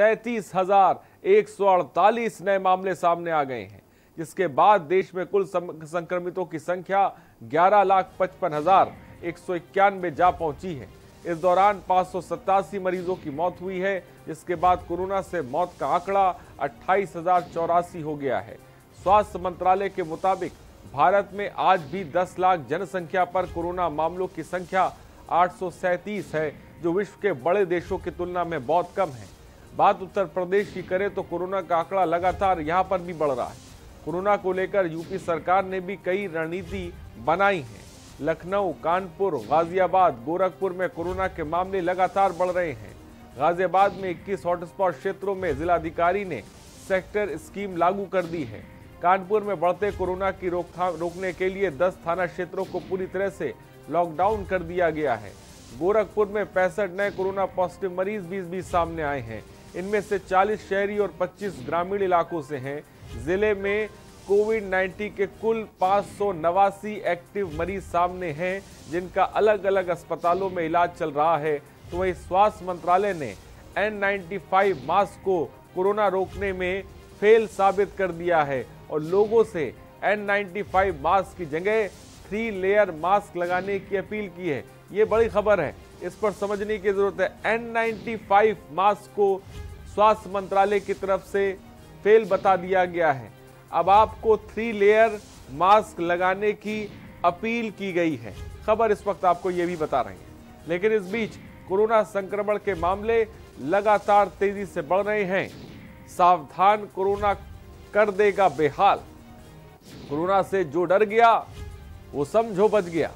37,148 नए मामले सामने आ गए हैं, जिसके बाद देश में कुल संक्रमितों की संख्या 11,55,191 जा पहुंची है। इस दौरान 587 मरीजों की मौत हुई है, जिसके बाद कोरोना से मौत का आंकड़ा 28,084 हो गया है। स्वास्थ्य मंत्रालय के मुताबिक भारत में आज भी 10 लाख जनसंख्या पर कोरोना मामलों की संख्या 837 है, जो विश्व के बड़े देशों की तुलना में बहुत कम है। बात उत्तर प्रदेश की करें तो कोरोना का आंकड़ा लगातार यहाँ पर भी बढ़ रहा है। कोरोना को लेकर यूपी सरकार ने भी कई रणनीति बनाई है। लखनऊ, कानपुर, गाजियाबाद, गोरखपुर में कोरोना के मामले लगातार बढ़ रहे हैं। गाजियाबाद में 21 हॉटस्पॉट क्षेत्रों में जिलाधिकारी ने सेक्टर स्कीम लागू कर दी है। कानपुर में बढ़ते कोरोना की रोकने के लिए 10 थाना क्षेत्रों को पूरी तरह से लॉकडाउन कर दिया गया है। गोरखपुर में 65 नए कोरोना पॉजिटिव मरीज 20 सामने आए हैं। इनमें से 40 शहरी और 25 ग्रामीण इलाकों से हैं। जिले में कोविड-19 के कुल 589 एक्टिव मरीज सामने हैं, जिनका अलग अलग अस्पतालों में इलाज चल रहा है। तो वही स्वास्थ्य मंत्रालय ने N95 मास्क को कोरोना रोकने में फेल साबित कर दिया है और लोगों से N95 मास्क की जगह 3 लेयर मास्क लगाने की अपील की है। ये बड़ी खबर है, इस पर समझने की जरूरत है। N95 मास्क को स्वास्थ्य मंत्रालय की तरफ से फेल बता दिया गया है। अब आपको 3 लेयर मास्क लगाने की अपील की गई है। खबर इस वक्त आपको ये भी बता रही है। लेकिन इस बीच कोरोना संक्रमण के मामले लगातार तेजी से बढ़ रहे हैं। सावधान, कोरोना कर देगा बेहाल। कोरोना से जो डर गया वो समझो बच गया।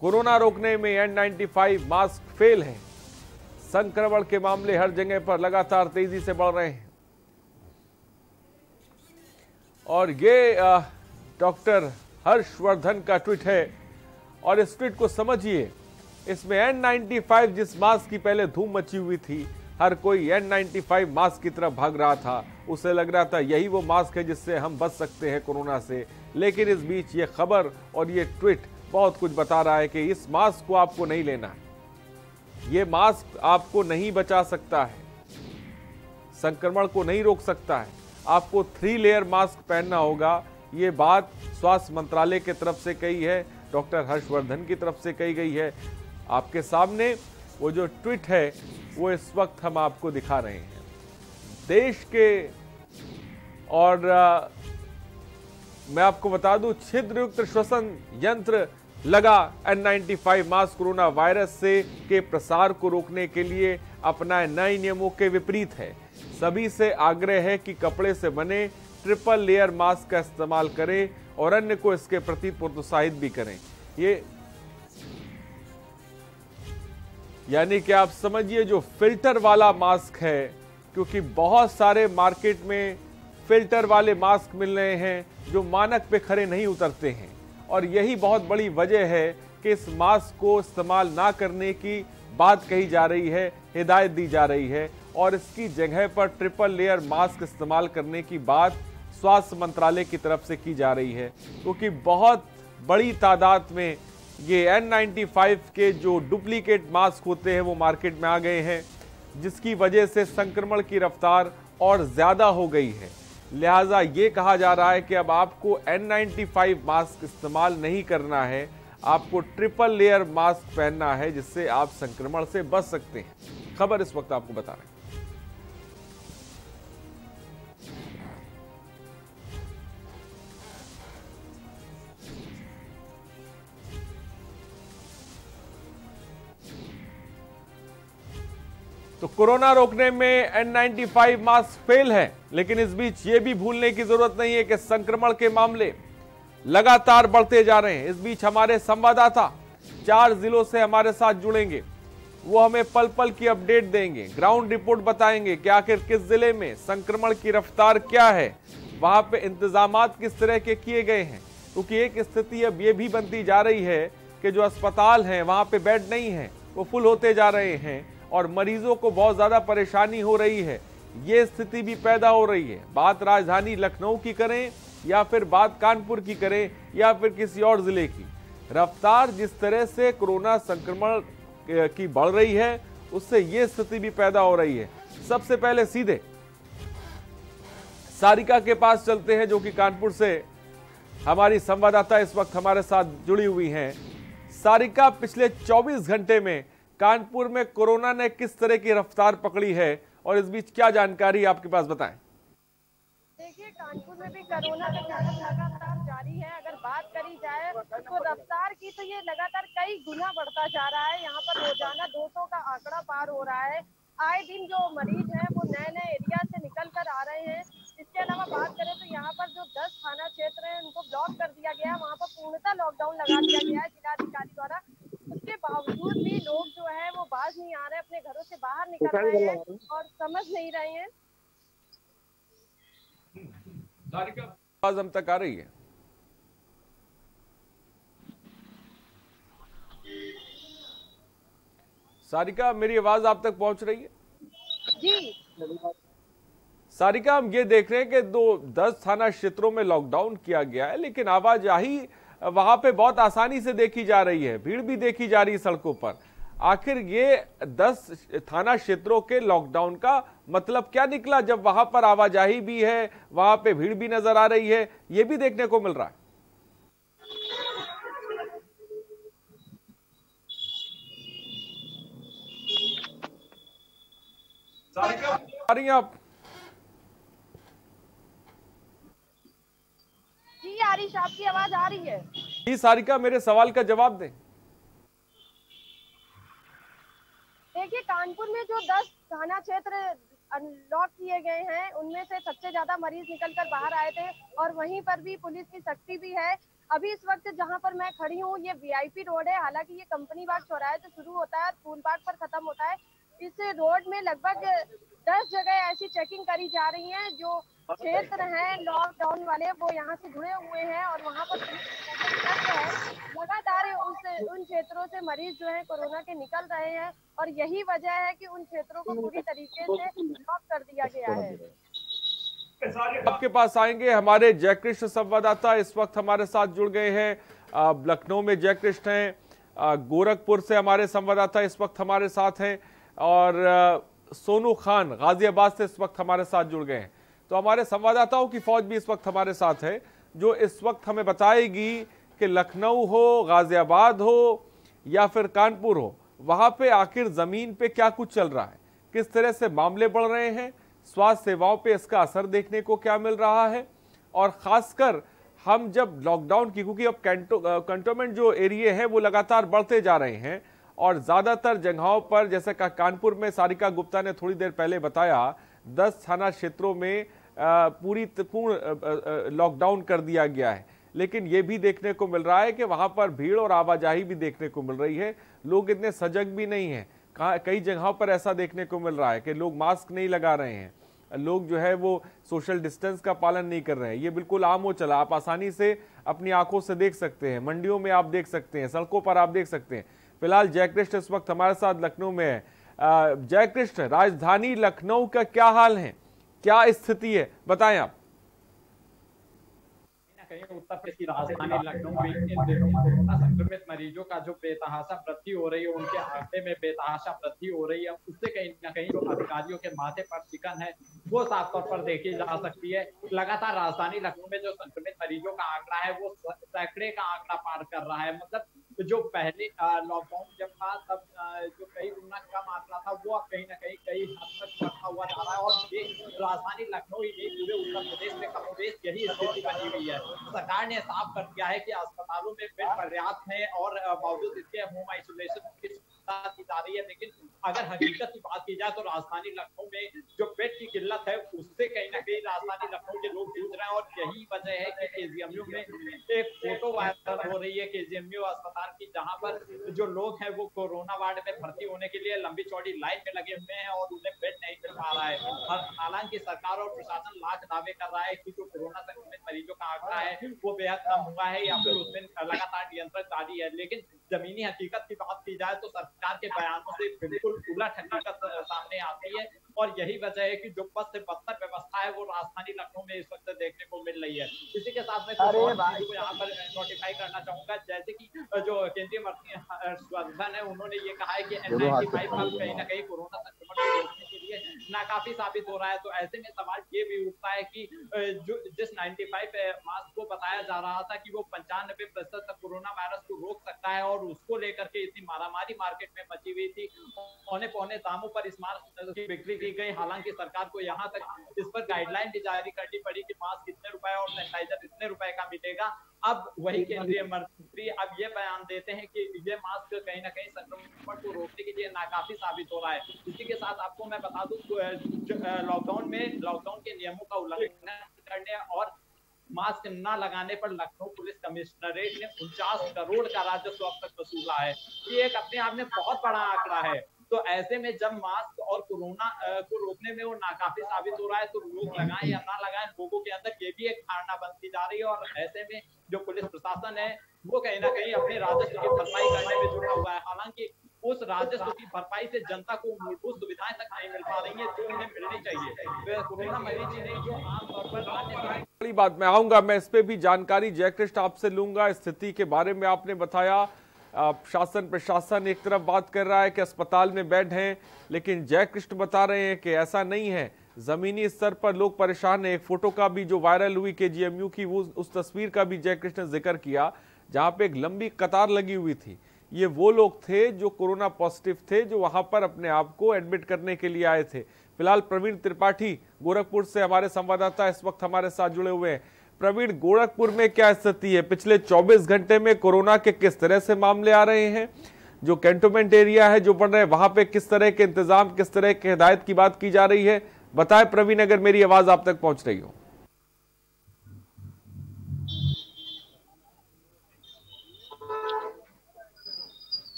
कोरोना रोकने में N95 मास्क फेल है। संक्रमण के मामले हर जगह पर लगातार तेजी से बढ़ रहे हैं। और ये डॉक्टर हर्षवर्धन का ट्वीट है और इस ट्वीट को समझिए। इसमें N95 जिस मास्क की पहले धूम मची हुई थी, हर कोई N95 मास्क की तरफ भाग रहा था। उसे लग रहा था यही वो मास्क है जिससे हम बच सकते हैं कोरोना से। लेकिन इस बीच ये खबर और ये ट्वीट बहुत कुछ बता रहा है कि इस मास्क को आपको नहीं लेना है। ये मास्क आपको नहीं बचा सकता है, संक्रमण को नहीं रोक सकता है। आपको 3 लेयर मास्क पहनना होगा। ये बात स्वास्थ्य मंत्रालय की तरफ से कही है, डॉक्टर हर्षवर्धन की तरफ से कही गई है। आपके सामने वो जो ट्वीट है वो इस वक्त हम आपको दिखा रहे हैं। देश के और मैं आपको बता दूं, छिद्रयुक्त श्वसन यंत्र लगा N95 मास्क कोरोना वायरस से के प्रसार को रोकने के लिए अपनाए नए नियमों के विपरीत है। सभी से आग्रह है कि कपड़े से बने ट्रिपल लेयर मास्क का इस्तेमाल करें और अन्य को इसके प्रति प्रोत्साहित भी करें। ये यानी कि आप समझिए जो फिल्टर वाला मास्क है, क्योंकि बहुत सारे मार्केट में फिल्टर वाले मास्क मिल रहे हैं जो मानक पे खरे नहीं उतरते हैं। और यही बहुत बड़ी वजह है कि इस मास्क को इस्तेमाल ना करने की बात कही जा रही है, हिदायत दी जा रही है और इसकी जगह पर ट्रिपल लेयर मास्क इस्तेमाल करने की बात स्वास्थ्य मंत्रालय की तरफ से की जा रही है। क्योंकि बहुत बड़ी तादाद में ये N95 के जो डुप्लीकेट मास्क होते हैं वो मार्केट में आ गए हैं, जिसकी वजह से संक्रमण की रफ्तार और ज़्यादा हो गई है। लिहाजा ये कहा जा रहा है कि अब आपको N95 मास्क इस्तेमाल नहीं करना है, आपको ट्रिपल लेयर मास्क पहनना है, जिससे आप संक्रमण से बच सकते हैं। खबर इस वक्त आपको बता रहे हैं। तो कोरोना रोकने में N95 मास्क फेल है। लेकिन इस बीच ये भी भूलने की जरूरत नहीं है कि संक्रमण के मामले लगातार बढ़ते जा रहे हैं। इस बीच हमारे संवाददाता 4 जिलों से हमारे साथ जुड़ेंगे, वो हमें पल पल की अपडेट देंगे, ग्राउंड रिपोर्ट बताएंगे कि आखिर किस जिले में संक्रमण की रफ्तार क्या है, वहां पे इंतजामात किस तरह के किए गए हैं। क्योंकि एक स्थिति अब ये भी बनती जा रही है कि जो अस्पताल हैं वहां पे बेड नहीं है, वो फुल होते जा रहे हैं और मरीजों को बहुत ज़्यादा परेशानी हो रही है। ये स्थिति भी पैदा हो रही है। बात राजधानी लखनऊ की करें या फिर बात कानपुर की करें या फिर किसी और ज़िले की, रफ्तार जिस तरह से कोरोना संक्रमण की बढ़ रही है उससे ये स्थिति भी पैदा हो रही है। सबसे पहले सीधे सारिका के पास चलते हैं जो कि कानपुर से हमारी संवाददाता इस वक्त हमारे साथ जुड़ी हुई हैं। सारिका, पिछले 24 घंटे में कानपुर में कोरोना ने किस तरह की रफ्तार पकड़ी है और इस बीच क्या जानकारी आपके पास बताएं। देखिए, कानपुर में भी कोरोना का कहर लगातार जारी है। अगर बात करी जाए तो रफ्तार की तो ये लगातार कई गुना बढ़ता जा रहा है। यहाँ पर रोजाना 200 का आंकड़ा पार हो रहा है। आए दिन जो मरीज हैं वो नए नए एरिया से निकल कर आ रहे हैं। इसके अलावा बात करें तो यहाँ पर जो 10 थाना क्षेत्र है उनको ब्लॉक कर दिया गया है, वहाँ पर पूर्णतः लॉकडाउन लगा दिया गया है जिलाधिकारी द्वारा। उसके बावजूद भी लोग जो है वो बाज नहीं आ रहे, अपने घरों से बाहर निकल रहे हैं और समझ नहीं रहे हैं। आवाज हम तक आ रही है? सारिका, मेरी आवाज आप तक पहुंच रही है? जी सारिका, हम ये देख रहे हैं कि 10 थाना क्षेत्रों में लॉकडाउन किया गया है, लेकिन आवाजाही वहां पे बहुत आसानी से देखी जा रही है, भीड़ भी देखी जा रही है सड़कों पर। आखिर ये 10 थाना क्षेत्रों के लॉकडाउन का मतलब क्या निकला, जब वहां पर आवाजाही भी है, वहां पे भीड़ भी नजर आ रही है, ये भी देखने को मिल रहा है? आप जी आरिश, आपकी आवाज आ रही है? जी सारिका, मेरे सवाल का जवाब दें। देखिए, कानपुर में जो 10 थाना क्षेत्र अनलॉक किए गए हैं उनमें से सबसे ज्यादा मरीज निकलकर बाहर आए थे और वहीं पर भी पुलिस की सख्ती भी है। अभी इस वक्त जहां पर मैं खड़ी हूं ये वीआईपी रोड है, हालांकि ये कंपनी बाग चौराहे से शुरू होता है, फूल बाग पर खत्म होता है। इस रोड में लगभग 10 जगह ऐसी चेकिंग करी जा रही है। जो क्षेत्र हैं लॉकडाउन वाले वो यहाँ से जुड़े हुए हैं और वहाँ पर लगातार उन क्षेत्रों से मरीज जो है कोरोना के निकल रहे हैं और यही वजह है कि उन क्षेत्रों को पूरी तरीके से लॉक कर दिया गया है। आपके पास आएंगे हमारे जयकृष्ण संवाददाता, इस वक्त हमारे साथ जुड़ गए हैं। लखनऊ में जयकृष्ण है, गोरखपुर से हमारे संवाददाता इस वक्त हमारे साथ हैं और सोनू खान गाजियाबाद से इस वक्त हमारे साथ जुड़ गए हैं। तो हमारे संवाददाताओं की फौज भी इस वक्त हमारे साथ है जो इस वक्त हमें बताएगी कि लखनऊ हो, गाजियाबाद हो या फिर कानपुर हो, वहाँ पे आखिर ज़मीन पे क्या कुछ चल रहा है, किस तरह से मामले बढ़ रहे हैं, स्वास्थ्य सेवाओं पे इसका असर देखने को क्या मिल रहा है। और ख़ासकर हम जब लॉकडाउन की, क्योंकि अब कंटोनमेंट जो एरिए हैं वो लगातार बढ़ते जा रहे हैं और ज़्यादातर जगहों पर, जैसे कानपुर में सारिका गुप्ता ने थोड़ी देर पहले बताया, 10 थाना क्षेत्रों में पूर्ण लॉकडाउन कर दिया गया है, लेकिन ये भी देखने को मिल रहा है कि वहाँ पर भीड़ और आवाजाही भी देखने को मिल रही है। लोग इतने सजग भी नहीं हैं, कई जगहों पर ऐसा देखने को मिल रहा है कि लोग मास्क नहीं लगा रहे हैं, लोग जो है वो सोशल डिस्टेंस का पालन नहीं कर रहे हैं। ये बिल्कुल आम हो चला, आप आसानी से अपनी आंखों से देख सकते हैं, मंडियों में आप देख सकते हैं, सड़कों पर आप देख सकते हैं। फिलहाल जयकृष्ण इस वक्त हमारे साथ लखनऊ में है। जयकृष्ण, राजधानी लखनऊ का क्या हाल है, क्या स्थिति है, बताएं आप। उत्तर प्रदेश की राजधानी लखनऊ में इन दिनों संक्रमित मरीजों का जो बेतहाशा वृद्धि हो रही है, उनके आंकड़े में बेतहाशा वृद्धि हो रही है, उससे कहीं ना कहीं जो अधिकारियों के माथे पर चिकन है वो साफ तौर पर देखी जा सकती है। लगातार राजधानी लखनऊ में जो संक्रमित मरीजों का आंकड़ा है वो सैकड़े का आंकड़ा पार कर रहा है। मतलब जो पहले लॉकडाउन जब था तब जो कई गुना कम आंकड़ा था वो अब कहीं ना कहीं कई हद तक बढ़ता हुआ जा रहा है और ये राजधानी लखनऊ ही नहीं पूरे उत्तर प्रदेश में कमोबेश यही स्थिति बनी हुई है। सरकार ने साफ कर दिया है कि अस्पतालों में बेड पर्याप्त है और बावजूद इसके होम आइसोलेशन की सुविधा दी जा रही है, लेकिन अगर हकीकत की बात की जाए तो राजधानी लखनऊ में जो बेड की किल्लत है उससे कहीं ना कहीं राजधानी लखनऊ के लोग जूझ रहे हैं और यही वजह है कि केजीएमयू में एक फोटो वायरल हो रही है केजीएमयू अस्पताल की, जहाँ पर जो लोग हैं वो कोरोना वार्ड में भर्ती होने के लिए लंबी चौड़ी लाइन में लगे हुए हैं और उन्हें बेड नहीं मिल पा रहा है। हालांकि सरकार और प्रशासन लाख दावे कर रहा है की जो कोरोना संक्रमित मरीजों का आंकड़ा है वो बेहद कम हुआ है या फिर उसमें लगातार नियंत्रण जारी है, लेकिन जमीनी हकीकत की बात की जाए तो सरकार के बयानों से बिल्कुल उलट हकीकत सामने आती है। और यही वजह है कि जो 50 से 72 व्यवस्था है वो राजधानी लखनऊ में इस वक्त देखने को मिल रही है। इसी के साथ मैं तो यहाँ पर नोटिफाई करना चाहूंगा, जैसे कि जो केंद्रीय मंत्री हर्षवर्धन है उन्होंने ये कहा है कि N95 कहीं ना कहीं कोरोना संक्रमण को रोकने के लिए नाकाफी साबित हो रहा है। तो ऐसे में सवाल ये भी उठता है कि जो जिस 95 मास्क को बताया जा रहा था कि वो 95% तक कोरोना वायरस को रोक सकता है और उसको लेकर के इतनी मारामारी मार्केट में मची हुई थी, पौने पौने दामों पर इस मास्क की बिक्री की गई। हालांकि सरकार को यहाँ तक इस पर गाइडलाइन भी जारी करनी पड़ी कि मास्क कितने रुपए और सैनिटाइजर कितने रुपए का मिलेगा। अब वही केंद्रीय मंत्री अब ये बयान देते हैं कि ये मास्क कहीं ना कहीं संक्रमण को रोकने के लिए नाकाफी साबित हो रहा है। इसी के साथ आपको मैं बता दूं लॉकडाउन के नियमों का उल्लंघन करने और मास्क न लगाने पर लखनऊ पुलिस कमिश्नरेट ने 49 करोड़ का राजस्व अब तक वसूला है। ये एक अपने आप में बहुत बड़ा आंकड़ा है। तो ऐसे में जब मास्क और कोरोना को रोकने में वो नाकाफी साबित हो रहा है तो लोग लगाएं या ना लगाएं, लोगों के अंदर ये भी एक धारणा बनती जा रही है। और ऐसे में जो पुलिस प्रशासन है वो कहीं ना कहीं अपने राजस्व की भरपाई करने में जुटा हुआ है। हालांकि उस राजस्व की भरपाई से जनता को मूलभूत सुविधाएं तक नहीं मिल पा रही है जो उन्हें मिलनी चाहिए। कोरोना मरीज ही नहीं, जो आमतौर पर अन्य बात में आऊंगा, मैं इस पे भी जानकारी जयकृष्ण आपसे लूंगा। स्थिति के बारे में आपने बताया, शासन प्रशासन एक तरफ बात कर रहा है कि अस्पताल में बेड हैं, लेकिन जयकृष्ण बता रहे हैं कि ऐसा नहीं है, जमीनी स्तर पर लोग परेशान हैं। एक फोटो का भी जो वायरल हुई KGMU की, वो उस तस्वीर का भी जयकृष्ण ने जिक्र किया जहां पे एक लंबी कतार लगी हुई थी। ये वो लोग थे जो कोरोना पॉजिटिव थे, जो वहां पर अपने आप को एडमिट करने के लिए आए थे। फिलहाल प्रवीण त्रिपाठी गोरखपुर से हमारे संवाददाता इस वक्त हमारे साथ जुड़े हुए हैं। प्रवीण, गोरखपुर में क्या स्थिति है? पिछले 24 घंटे में कोरोना के किस तरह से मामले आ रहे हैं? जो कैंटोनमेंट एरिया है जो बन रहे हैं वहां पे किस तरह के इंतजाम, किस तरह के हिदायत की बात की जा रही है? बताएं प्रवीण, अगर मेरी आवाज आप तक पहुंच रही हो।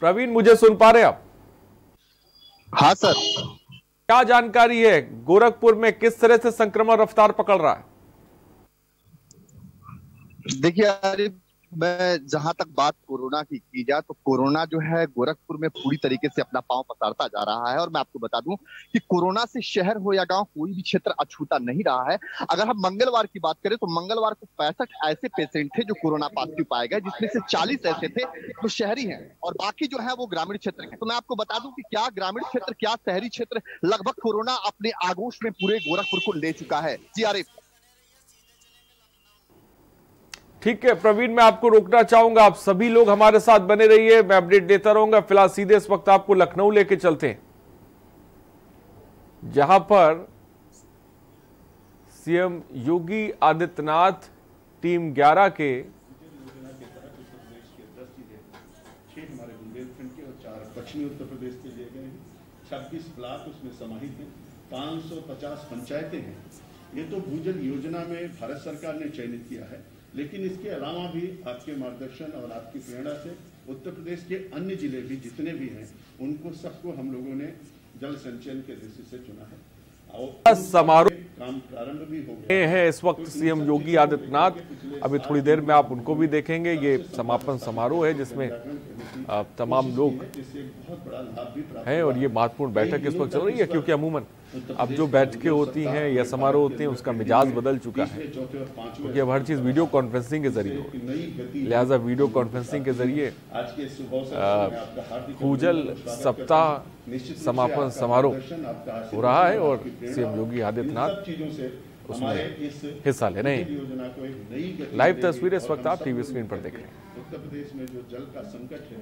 प्रवीण, मुझे सुन पा रहे आप? हाँ सर, क्या जानकारी है गोरखपुर में किस तरह से संक्रमण रफ्तार पकड़ रहा है? देखिए, मैं जहां तक बात कोरोना की जाए तो कोरोना जो है गोरखपुर में पूरी तरीके से अपना पांव पसारता जा रहा है। और मैं आपको बता दूं कि कोरोना से शहर हो या गांव, कोई भी क्षेत्र अछूता नहीं रहा है। अगर हम मंगलवार की बात करें तो मंगलवार को 65 ऐसे पेशेंट थे जो कोरोना पॉजिटिव पाए गए, जिसमें से 40 ऐसे थे जो शहरी हैं और बाकी जो है वो ग्रामीण क्षेत्र के। तो मैं आपको बता दूं कि क्या ग्रामीण क्षेत्र क्या शहरी क्षेत्र लगभग कोरोना अपने आगोश में पूरे गोरखपुर को ले चुका है। जी आरिफ। ठीक है प्रवीण, मैं आपको रोकना चाहूंगा, आप सभी लोग हमारे साथ बने रहिए, मैं अपडेट देता रहूंगा। फिलहाल सीधे इस वक्त आपको लखनऊ लेके चलते हैं, जहां पर सीएम योगी आदित्यनाथ टीम 11 के लिए 26 ब्लॉक उसमें समाहित हैं, 550 पंचायतें हैं। ये तो भूजल योजना में भारत सरकार ने चयनित किया है, लेकिन इसके अलावा भी आपके मार्गदर्शन और आपकी प्रेरणा से उत्तर प्रदेश के अन्य जिले भी जितने भी हैं उनको सबको हम लोगों ने जल संचयन के दृष्टि से चुना है और समारोह काम प्रारंभ भी हो गए हैं। इस वक्त सीएम योगी आदित्यनाथ, अभी थोड़ी देर में आप उनको भी देखेंगे। ये समापन समारोह है जिसमें तमाम लोग हैं और ये महत्वपूर्ण बैठक इस वक्त चल रही है, क्योंकि अमूमन अब जो बैठकें होती हैं या समारोह होते हैं उसका मिजाज बदल चुका है, क्योंकि अब हर चीज वीडियो कॉन्फ्रेंसिंग के जरिए होती है। लिहाजा वीडियो कॉन्फ्रेंसिंग के जरिए भूजल सप्ताह समापन समारोह हो रहा है और सीएम योगी आदित्यनाथ उसमें हिस्सा ले रहे हैं। लाइव तस्वीरें इस वक्त आप टीवी स्क्रीन पर देख रहे हैं। उत्तर प्रदेश में जो जल का संकट है,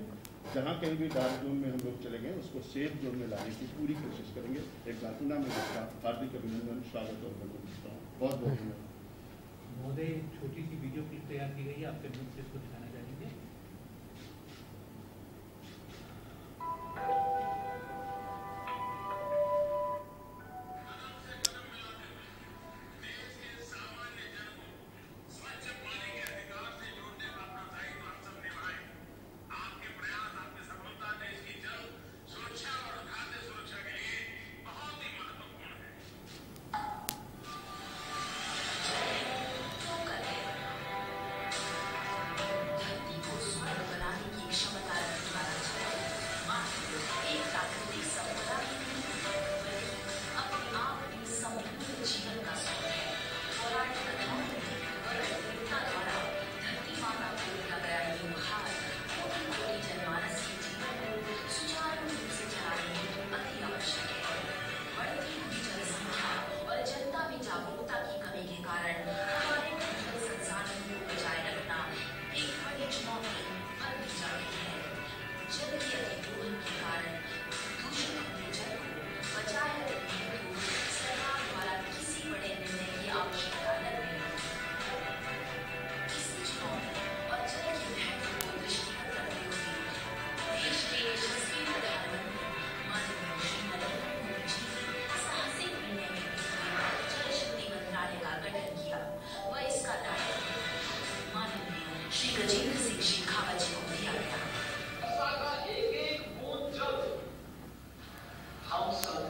जहां कहीं भी डार्क जोन में हम लोग चले गए उसको सेफ जोन में लाने की पूरी कोशिश करेंगे। एक घटना में हार्दिक अभिनंदन, स्वागत और बहुत बहुत धन्यवाद। एक छोटी सी वीडियो क्लिप तैयार की गई है, आपके मुख से इसको दिखाना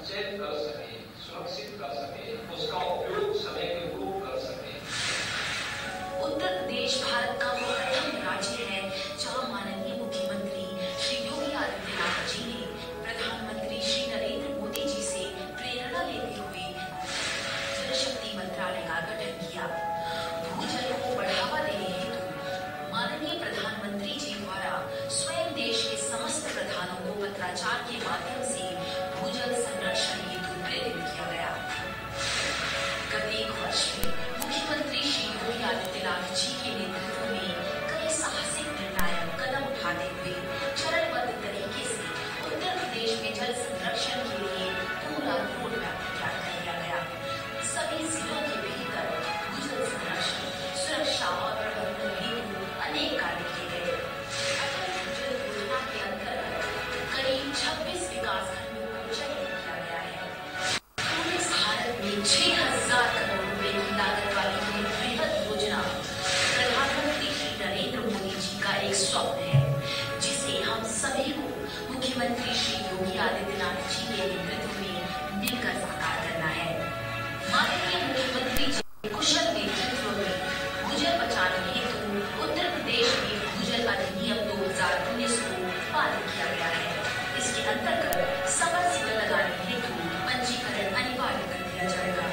सचेत कर सके, सुरक्षित कर सके, उसका उपयोग समय के रूप कर सके। उत्तर प्रदेश भारत का वो प्रथम राज्य है जहां माननीय मुख्यमंत्री श्री योगी आदित्यनाथ जी ने प्रधानमंत्री श्री नरेंद्र मोदी जी से प्रेरणा लेते हुए जल शक्ति मंत्रालय का गठन किया। भूजल को बढ़ावा देने हेतु माननीय प्रधानमंत्री जी द्वारा स्वयं देश के समस्त प्रधानों को पत्राचार के माध्यम से भूजल संरक्षण हेतु प्रेरित किया गया। गत एक वर्ष में मुख्यमंत्री श्री योगी आदित्यनाथ जी के नेतृत्व में कई साहसिक निर्णायक कदम उठाते हुए चरणबद्ध तरीके से उत्तर प्रदेश में जल संरक्षण के लिए पूरा रोडमैप तैयार किया गया। सभी जिलों के भीतर भूजल संरक्षण, सुरक्षा और प्रबंधन हेतु अनेक कार्य किए गए। अटल भूजल योजना के अंतर्गत करीब 26 विकास मुख्यमंत्री श्री योगी आदित्यनाथ जी के नेतृत्व में मिलकर साकार करना है। माननीय मुख्यमंत्री जी के कुशल नेतृत्व में भूजल बचाने हेतु उत्तर प्रदेश में भूजल अधिनियम 2019 को पारित किया गया है। इसके अंतर्गत समर सीवर लगाने हेतु पंजीकरण अनिवार्य कर दिया जाएगा।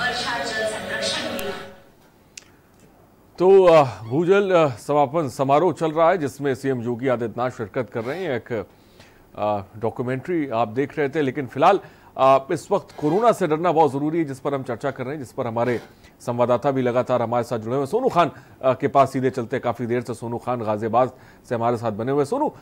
वर्षा जल संरक्षण में तो भूजल समापन समारोह चल रहा है जिसमें सीएम योगी आदित्यनाथ शिरकत कर रहे हैं। एक डॉक्यूमेंट्री आप देख रहे थे, लेकिन फिलहाल इस वक्त कोरोना से डरना बहुत जरूरी है जिस पर हम चर्चा कर रहे हैं, जिस पर हमारे संवाददाता भी लगातार हमारे साथ जुड़े हुए। सोनू खान के पास सीधे चलते, काफी देर से सोनू खान गाजियाबाद से हमारे साथ बने हुए। सोनू,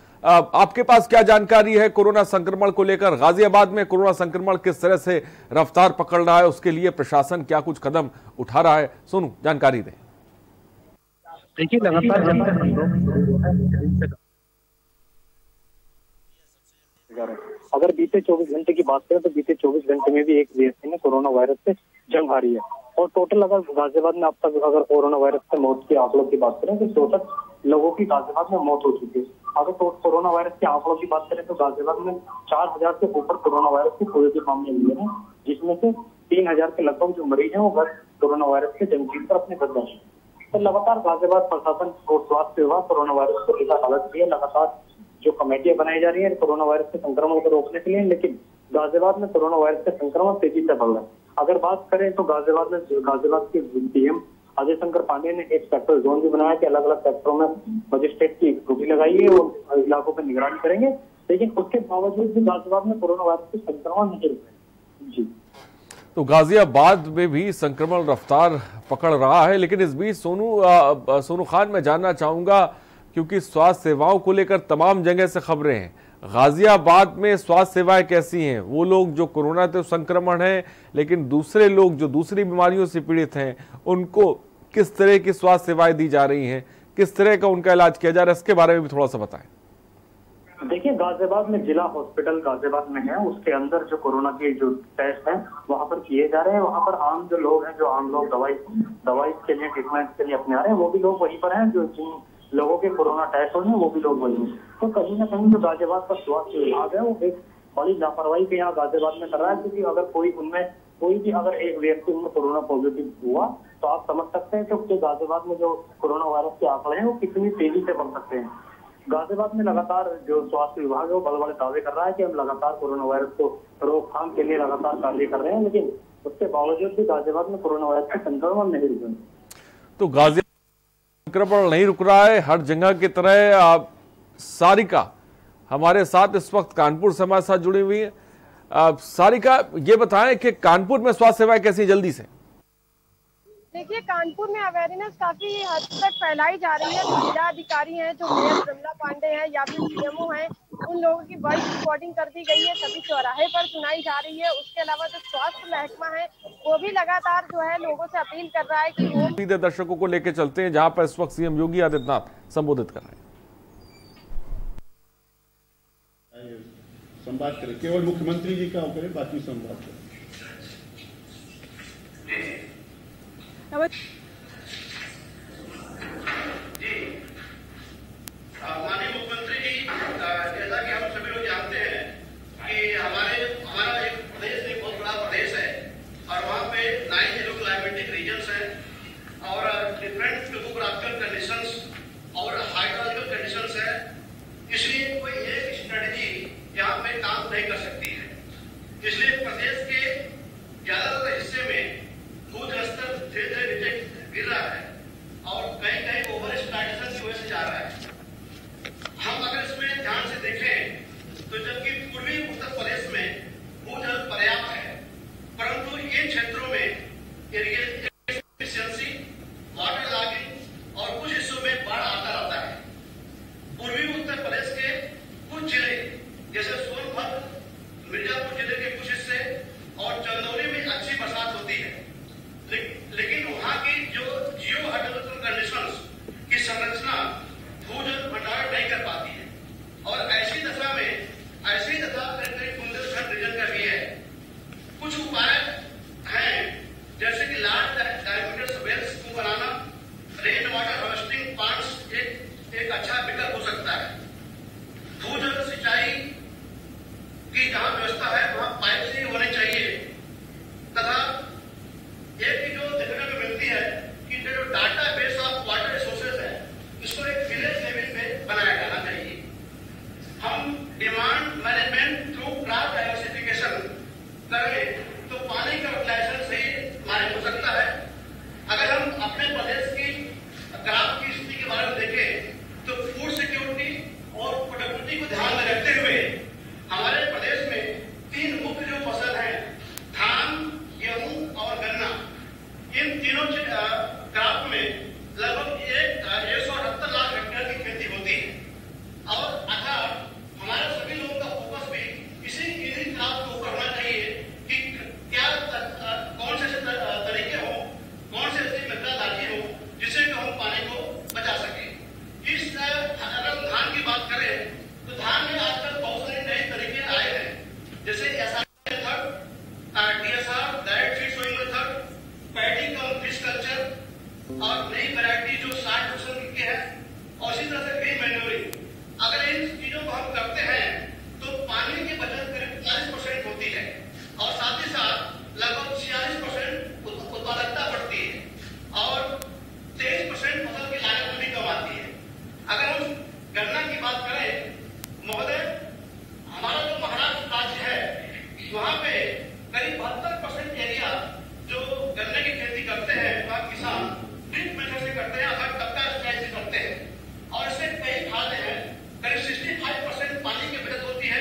आपके पास क्या जानकारी है कोरोना संक्रमण को लेकर? गाजियाबाद में कोरोना संक्रमण किस तरह से रफ्तार पकड़ रहा है, उसके लिए प्रशासन क्या कुछ कदम उठा रहा है? सोनू, जानकारी दें। देखिए, लगातार अगर बीते 24 घंटे की बात करें तो बीते 24 घंटे में भी एक व्यक्ति ने कोरोना वायरस से जंग हारी है और टोटल अगर गाजियाबाद में अब तक अगर कोरोना वायरस से मौत की आंकड़ों की बात करें तो टोटल लोगों की गाजियाबाद में मौत हो चुकी है। अगर कोरोना वायरस के आंकड़ों की बात करें तो गाजियाबाद में 4,000 से ऊपर कोरोना वायरस के पॉजिटिव मामले मिले हैं, जिसमें से 3,000 के लगभग जो मरीज है वो घर कोरोना वायरस के जंजीर पर अपने घर गए। तो लगातार गाजियाबाद प्रशासन और स्वास्थ्य विभाग कोरोना वायरस को लेकर अलर्ट भी है। लगातार जो कमेटियां बनाई जा रही है कोरोना वायरस के संक्रमण को रोकने के लिए, लेकिन गाजियाबाद में कोरोना वायरस का संक्रमण तेजी से बढ़ रहा है। अगर बात करें तो गाजियाबाद में गाजियाबाद के डीएम अजय शंकर पांडे ने एक सेक्टर जोन भी बनाया कि अलग अलग सेक्टरों में मजिस्ट्रेट की ड्यूटी लगाई है और इलाकों पर निगरानी करेंगे, लेकिन उसके बावजूद भी गाजियाबाद में कोरोना वायरस का संक्रमण नहीं रुक रहा। जी, तो गाजियाबाद में भी संक्रमण रफ्तार पकड़ रहा है। लेकिन इस बीच सोनू खान मैं जानना चाहूँगा, क्योंकि स्वास्थ्य सेवाओं को लेकर तमाम जगह से खबरें हैं, गाजियाबाद में स्वास्थ्य सेवाएं कैसी हैं? वो लोग जो कोरोना से संक्रमण है लेकिन दूसरे लोग जो दूसरी बीमारियों से पीड़ित हैं, उनको किस तरह की स्वास्थ्य सेवाएं दी जा रही हैं, किस तरह का उनका इलाज किया जा रहा है, इसके बारे में भी थोड़ा सा बताएं। देखिए, गाजियाबाद में जिला हॉस्पिटल गाजियाबाद में है, उसके अंदर जो कोरोना के जो टेस्ट हैं वहाँ पर किए जा रहे हैं। वहाँ पर आम जो लोग हैं, जो आम लोग दवाई के लिए, ट्रीटमेंट के लिए अपने आ रहे हैं, वो भी लोग वहीं पर हैं। जो जिन लोगों के कोरोना टेस्ट हो रहे हैं वो भी लोग वहीं हैं। तो कहीं ना कहीं जो गाजियाबाद का स्वास्थ्य विभाग है वो एक बड़ी लापरवाही के यहाँ गाजियाबाद में कर रहा है, क्योंकि अगर कोई भी एक व्यक्ति उनमें कोरोना पॉजिटिव हुआ तो आप समझ सकते हैं कि गाजियाबाद में जो कोरोना वायरस के आंकड़े हैं वो कितनी तेजी से बढ़ सकते हैं। गाजियाबाद में लगातार जो स्वास्थ्य विभाग है वो बड़े बड़े दावे कर रहा है कि हम लगातार कोरोना वायरस को रोकथाम के लिए लगातार कार्य कर रहे हैं, लेकिन उसके बावजूद भी गाजियाबाद में कोरोना वायरस का संक्रमण नहीं रुक रहा। तो गाजियाबाद संक्रमण नहीं रुक रहा है, हर जगह की तरह। आप सारिका हमारे साथ इस वक्त कानपुर से हमारे साथ जुड़ी हुई है। आप सारिका, ये बताएं कि कानपुर में स्वास्थ्य सेवाएं कैसी? जल्दी से देखिए, कानपुर में अवेयरनेस काफी हद तक फैलाई जा रही है। जिला अधिकारी हैं, जो मेयर शिमला पांडे हैं या फिर सीएमओ हैं, उन लोगों की वॉइस रिकॉर्डिंग कर दी गई है, सभी चौराहे पर सुनाई जा रही है। उसके अलावा जो स्वास्थ्य महकमा है वो भी लगातार जो है लोगों से अपील कर रहा है कि वो सीधे दर्शकों को लेकर चलते हैं जहाँ पर इस वक्त सीएम योगी आदित्यनाथ संबोधित कर रहे हैं। संवाद करें, केवल मुख्यमंत्री जी का करें, बाकी संवाद करें। माननीय मुख्यमंत्री जी, जैसा कि हम सभी लोग जानते हैं कि जिसने प्रदेश के ज्यादातर हिस्से में भूज स्तर धीरे धीरे गिर रहा है और कहीं कहीं ओवर एक्सप्लॉयटेशन की वजह से जा रहा है। हम अगर इसमें ध्यान से देखें तो जबकि पूर्वी उत्तर प्रदेश में भूजल पर्याप्त है, परंतु इन क्षेत्रों में इरिगेशन एफिशिएंसी, वाटर लॉगिंग और कुछ हिस्सों में बाढ़ आता रहता है। पूर्वी उत्तर प्रदेश के कुछ जिले जैसे सोनभद्र, मिर्जापुर जिले के कुछ हिस्से और चंदौली में अच्छी बरसात होती है, लेकिन वहाँ की जो जियो हाइड्रोलॉजिकल कंडीशंस की संरचना भूजल भंडारण नहीं कर पाती है। और ऐसी दशा करीब बुंदेलखंड रीजन का भी है। कुछ उपाय हैं जैसे कि लार्ज डायमीटर वेल्स को बनाना, रेन वाटर हार्वेस्टिंग प्लांट्स एक अच्छा विकल्प हो सकता है। भूजल सिंचाई की जहाँ व्यवस्था है वहाँ पाइप से होने चाहिए तथा एक जो देखने में मिलती है कि जो data base of water resources है इसको एक विलेज लेवल पे बनाया जाना चाहिए। हम demand management through crop diversification करें तो पानी का यूटिलाइजेशन सही मार्ग हो सकता है। अगर हम अपने प्रदेश की क्रॉप की स्थिति के बारे में देखें तो फूड सिक्योरिटी और प्रोडक्टिविटी को ध्यान में रखते हुए हमारे प्रदेश में 3 मुख्य जो फसल है धान, गेहूं और गन्ना, इन तीनों क्रॉप में लगभग 178 लाख हेक्टेयर की खेती होती है। और अगर हमारे सभी लोगों का फोकस भी इसी क्रॉप को करना चाहिए कि क्या कौन से तरीके हो, कौन से ऐसी मृदा लाठी हो जिससे कि हम पानी को बचा सके। इस अगर हम धान की बात करें तो धान में आजकल बहुत सारे नए तरीके आए हैं जैसे SR method, RTSR, direct feed sowing method, पैडिंग और फिश कल्चर और नई वैरायटी जो 60% की है और इसी तरह से ग्रीन मैन्योरिंग। अगर इन चीजों को हम करते हैं तो पानी की बचत करीब 40% होती है और साथ ही साथ लगभग 46% उत्पादकता बढ़ती है और 23% फसल की लागत भी कम आती है। अगर हम गन्ना की बात करें महोदय, हमारा जो महाराष्ट्र राज्य है वहाँ पे करीब 72% एरिया जो गन्ने की खेती करते हैं वह किसान ड्रिप मेथड से करते हैं, अगर टपका स्ट्रेच से करते हैं और इससे कई फायदे हैं। करीब 65% पानी की बचत होती है,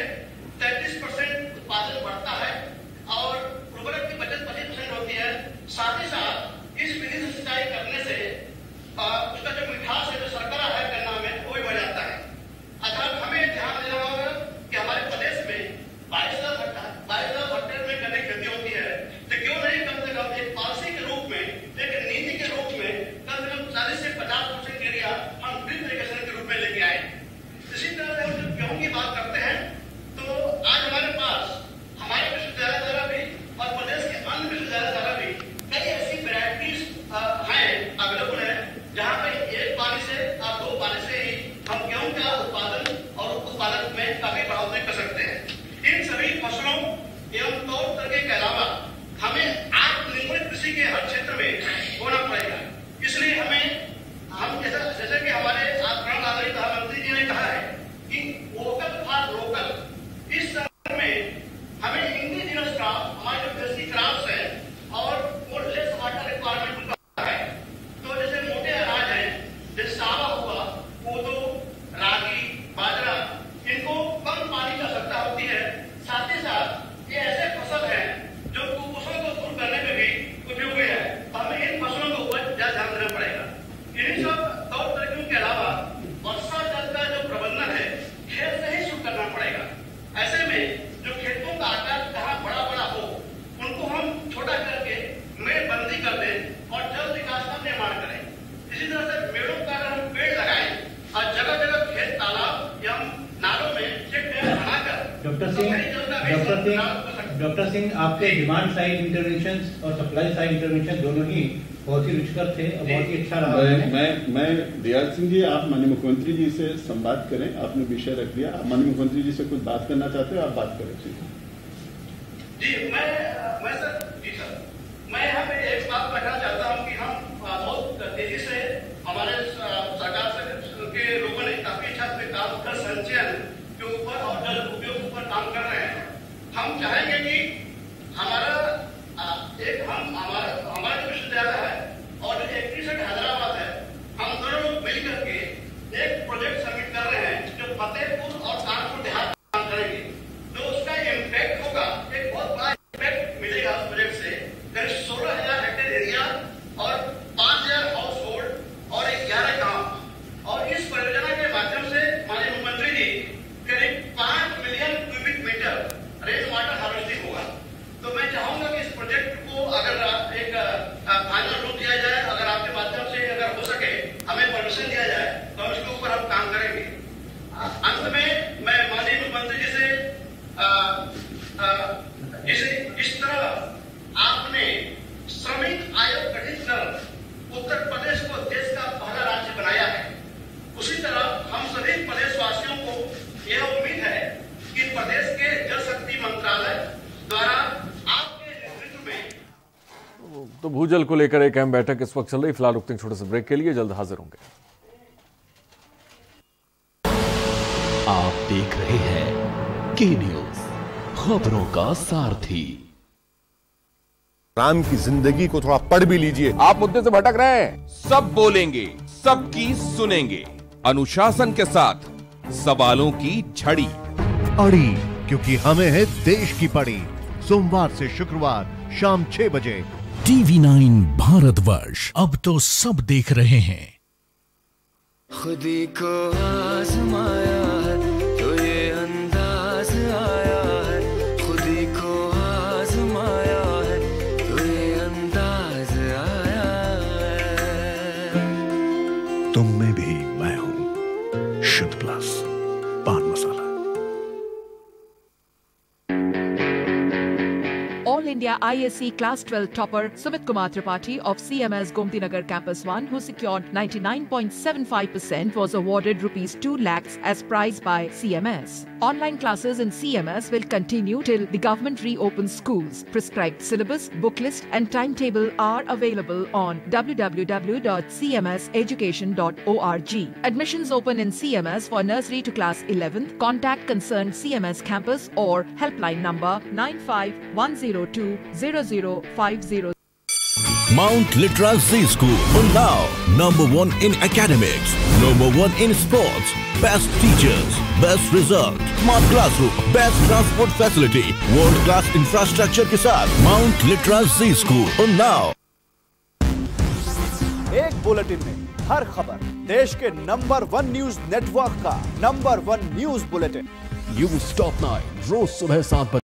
33% उत्पादन बढ़ता है और उर्वरक की बचत 25% होती है। साथ ही साथ इस विधि से सिंचाई करने से उसका जो मिठास है, जो शर्करा है गन्ना में, वो भी बढ़ जाता है। अर्थात हमें ध्यान देना होगा कि हमारे प्रदेश में 22 लाख हेक्टेयर में गन्ने की खेती होती है तो क्यों नहीं कम से कम एक पॉलिसी के रूप में, एक नीति के रूप में कम से कम 40 से 50% एरिया हम ड्रिप इरिगेशन के रूप में लेके आए। इसी तरह से हम जब गेहूं की बात करते हैं तो आज हमारे पास हमारे विश्वविद्यालय द्वारा भी और प्रदेश के अन्य विश्वविद्यालय द्वारा भी कई ऐसी वेराइटीज है, अवेलेबल है जहाँ पे एक पानी से और 2 पानी से ही हम गेहूं का उत्पादन और उत्पादन में काफी बढ़ोतरी कर सकते हैं। इन सभी फसलों एवं तौर तरीके के अलावा हमें आत्मनिर्भर कृषि के हर क्षेत्र में होना पड़ेगा। इसलिए हम जैसे कि हमारे आदरणीय प्रधानमंत्री जी ने कहा है कि वोकल फॉर लोकल, इस समय में हमें इंडिजिनस क्रॉप, हमारे जो कृषि क्रॉप्स है और लेस वाटर रिक्वायरमेंट है, तो जैसे मोटे अनाज है जैसे सावा हुआ, कोदो, रागी, बाजरा, इनको कम पानी की आवश्यकता होती है। साथ ही साथ ये ऐसे फसल हैं जो कुपोषण को दूर करने में भी उपयोगी है। हमें इन फसलों के ऊपर ज्यादा ध्यान देना पड़ेगा। इन्हीं सब तौर तरीकों के अलावा वर्षा जल का जो प्रबंधन है खेत से ही शुरू करना पड़ेगा। ऐसे में जो खेतों का आकार जहाँ बड़ा बड़ा हो उनको हम छोटा करके मेड़बंदी कर दें और जल विकास का निर्माण करें। इसी तरह से पेड़ों का अगर हम पेड़ लगाए और जगह जगह खेत, तालाब या नालों में चेक डैम बनाकर डॉक्टर सिंह आपके डिमांड साइड इंटरवेंशन और सप्लाई साइड इंटरवेंशन दोनों ही बहुत ही रुचकर थे और बहुत ही अच्छा रहा। मैं रियाज सिंह जी, आप माननीय मुख्यमंत्री जी से संवाद करें, आपने विषय रख दिया। आप माननीय मुख्यमंत्री जी से कुछ बात करना चाहते हो, आप बात करें। जी मैं यहाँ पे एक बात कहना चाहता हूँ कि हम बहुत तेजी से हमारे सरकार के लोगों ने काफी अच्छा काम कर संचयन के ऊपर और जल उपयोग पर काम कर रहे हैं। हम चाहेंगे कि हमारा जो विश्वविद्यालय है और एक रिसर्च हैदराबाद है, हम दोनों लोग मिलकर के एक प्रोजेक्ट सबमिट कर रहे हैं जो फतेहपुर और कानपुर देहात काम करेंगे, जो उसका इम्पैक्ट होगा, एक बहुत बड़ा इम्पैक्ट मिलेगा उस प्रोजेक्ट से। करीब 16,000 हेक्टेयर एरिया और 5,000 हाउस होल्ड और 11 गाँव, और इस परियोजना के माध्यम से माननीय मुख्यमंत्री जी करीब 5 million cubic metre rain water harvesting होगा। तो मैं चाहूंगा कि इस प्रोजेक्ट को अगर एक फाइनल रूप दिया जाए, अगर आपके माध्यम से अगर हो सके हमें परमिशन दिया जाए तो उसके ऊपर हम काम करेंगे। अंत में मैं माननीय मुख्यमंत्री जी से इस तरह आपने श्रमिक आयोग गठित कर उत्तर प्रदेश को देश का पहला राज्य बनाया है, उसी तरह हम सभी प्रदेशवासियों को यह उम्मीद है कि प्रदेश के जल शक्ति मंत्रालय द्वारा आपके नेतृत्व में तो भूजल को लेकर एक अहम बैठक इस वक्त चल रही। फिलहाल रुकते हैं छोटे से ब्रेक के लिए, जल्द हाजिर होंगे। आप देख रहे हैं के न्यूज, खबरों का सारथी। राम की जिंदगी को थोड़ा पढ़ भी लीजिए। आप मुद्दे से भटक रहे हैं। सब बोलेंगे, सबकी सुनेंगे, अनुशासन के साथ सवालों की झड़ी अड़ी, क्योंकि हमें है देश की पड़ी। सोमवार से शुक्रवार शाम 6 बजे TV9 भारतवर्ष। अब तो सब देख रहे हैं। खुदी को आजमाया है तो ये अंदाज आया है, खुदी को आजमाया है तो ये अंदाज आया है। तुम में भी मैं हूं। शुद्ध प्लस पान मसाला। All India ISE Class 12 topper Sumit Kumar Tripathi of CMS Gomtinagar Campus 1, who secured 99.75%, was awarded ₹2 lakhs as prize by CMS. Online classes in CMS will continue till the government reopens schools. Prescribed syllabus, book list and timetable are available on www.cmseducation.org. Admissions open in CMS for nursery to class 11th. Contact concerned CMS campus or helpline number 95102050। Mount Litera Zee School for now, #1 in academics, #1 in sports, best teachers, best result, smart classroom, best transport facility, world class infrastructure के साथ Mount Litera Zee School for now। एक bulletin में हर खबर, देश के #1 news network का #1 news bulletin. You stop 9 रोज सुबह 7 बजे।